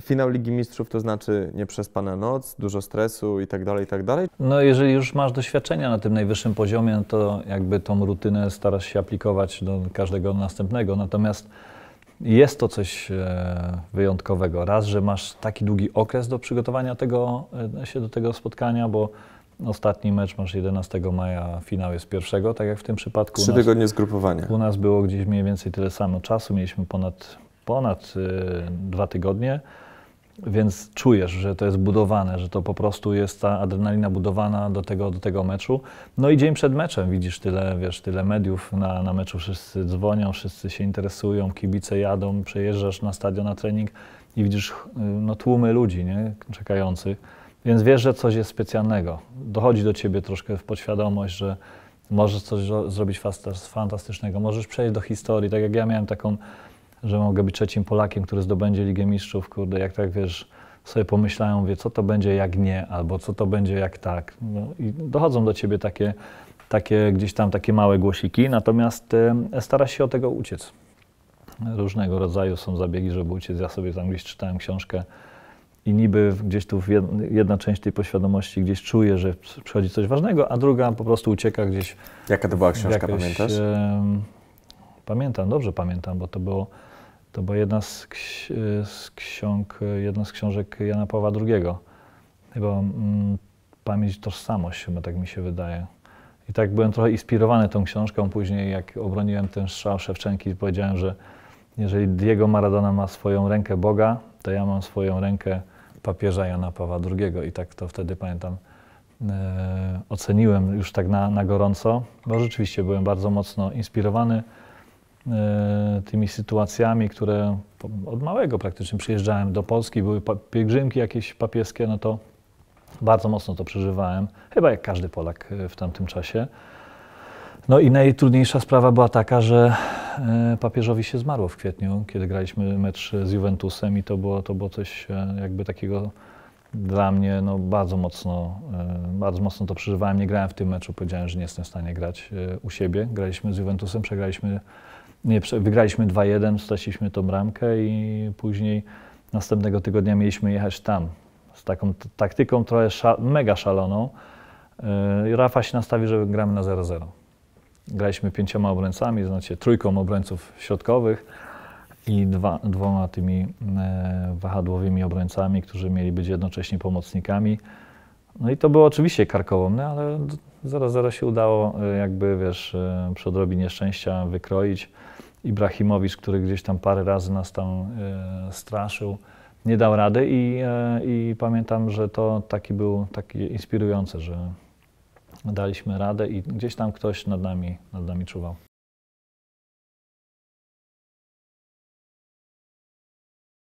Finał Ligi Mistrzów to znaczy nieprzespana noc, dużo stresu i tak dalej. No jeżeli już masz doświadczenia na tym najwyższym poziomie, no to jakby tą rutynę starasz się aplikować do każdego następnego. Natomiast jest to coś wyjątkowego. Raz, że masz taki długi okres do przygotowania się do tego spotkania, bo ostatni mecz masz 11 maja, finał jest 1, tak jak w tym przypadku. 3 tygodnie zgrupowania. U nas było gdzieś mniej więcej tyle samo czasu, mieliśmy ponad 2 tygodnie, więc czujesz, że to jest budowane, że to po prostu jest ta adrenalina budowana do tego meczu. No i dzień przed meczem widzisz tyle mediów, na meczu wszyscy dzwonią, wszyscy się interesują, kibice jadą, przejeżdżasz na stadion, na trening i widzisz no, tłumy ludzi, nie? Czekających, więc wiesz, że coś jest specjalnego. Dochodzi do ciebie troszkę w podświadomość, że możesz coś zrobić fantastycznego, możesz przejść do historii, tak jak ja miałem taką, że mogę być 3. Polakiem, który zdobędzie Ligę Mistrzów, kurde, jak tak, wiesz, sobie pomyślają, wie, co to będzie jak nie, albo co to będzie jak tak. No, i dochodzą do ciebie takie gdzieś tam takie małe głosiki, natomiast starasz się od tego uciec. Różnego rodzaju są zabiegi, żeby uciec. Ja sobie tam gdzieś czytałem książkę i niby gdzieś tu jedna część tej podświadomości gdzieś czuje, że przychodzi coś ważnego, a druga po prostu ucieka gdzieś. Jaka to była książka, jakaś, pamiętasz? Pamiętam, dobrze pamiętam, bo to była jedna z książek Jana Pawła II. Chyba Pamięć, tożsamość, chyba tak mi się wydaje. I tak byłem trochę inspirowany tą książką. Później jak obroniłem ten strzał Szewczenki, powiedziałem, że jeżeli Diego Maradona ma swoją rękę Boga, to ja mam swoją rękę papieża Jana Pawła II. I tak to wtedy pamiętam. Oceniłem już tak na gorąco, bo rzeczywiście byłem bardzo mocno inspirowany tymi sytuacjami, które od małego praktycznie przyjeżdżałem do Polski, były pielgrzymki jakieś papieskie, no to bardzo mocno to przeżywałem, chyba jak każdy Polak w tamtym czasie. No i najtrudniejsza sprawa była taka, że papieżowi się zmarło w kwietniu, kiedy graliśmy mecz z Juventusem i to było coś jakby takiego dla mnie, no bardzo mocno to przeżywałem, nie grałem w tym meczu, powiedziałem, że nie jestem w stanie grać u siebie. Graliśmy z Juventusem, wygraliśmy 2-1, straciliśmy tą bramkę i później następnego tygodnia mieliśmy jechać tam z taką taktyką trochę mega szaloną. Rafał się nastawił, że gramy na 0-0. Graliśmy 5 obrońcami, znaczy 3 obrońców środkowych i 2 tymi wahadłowymi obrońcami, którzy mieli być jednocześnie pomocnikami. No i to było oczywiście karkołomne, ale 0-0 się udało jakby, wiesz, przy odrobinie szczęścia wykroić. Ibrahimowicz, który gdzieś tam parę razy nas tam straszył, nie dał rady i pamiętam, że to taki inspirujący, że daliśmy radę i gdzieś tam ktoś nad nami czuwał.